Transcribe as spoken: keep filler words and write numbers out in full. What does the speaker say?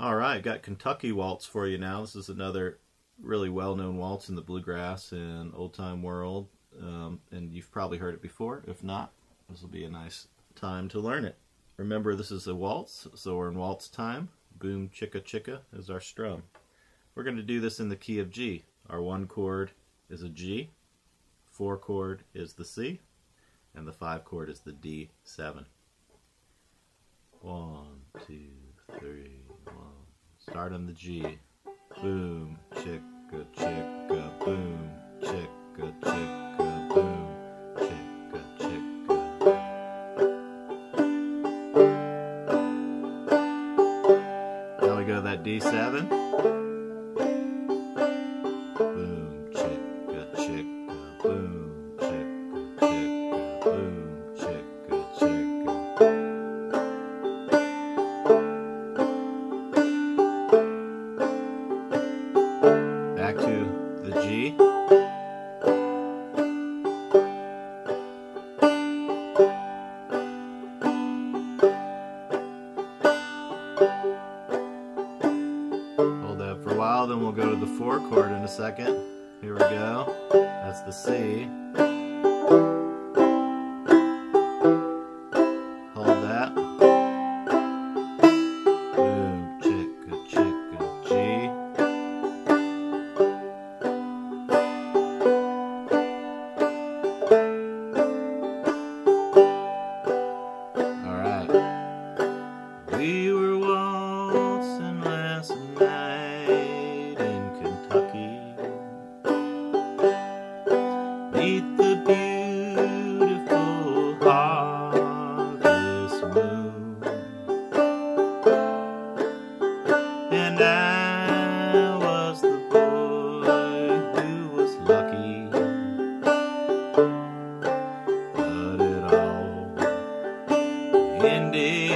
All right, got Kentucky Waltz for you now. This is another really well-known waltz in the bluegrass and old-time world, um, and you've probably heard it before. If not, this will be a nice time to learn it. Remember, this is a waltz, so we're in waltz time. Boom, chicka, chicka is our strum. We're going to do this in the key of G. Our one chord is a G, four chord is the C, and the five chord is the D seven. One, two, three, one. Start on the G. Boom, chicka, chicka, boom, chicka, chicka, boom, chicka, chicka. Now we go to that D seven. Boom, chicka, chicka, boom, chicka, chicka, boom. Then we'll go to the four chord in a second. Here we go. That's the C. Hold that. Boom, chicka, chicka, G. All right. We were waltzing last night beneath the beautiful harvest moon, and I was the boy who was lucky, but it all ended.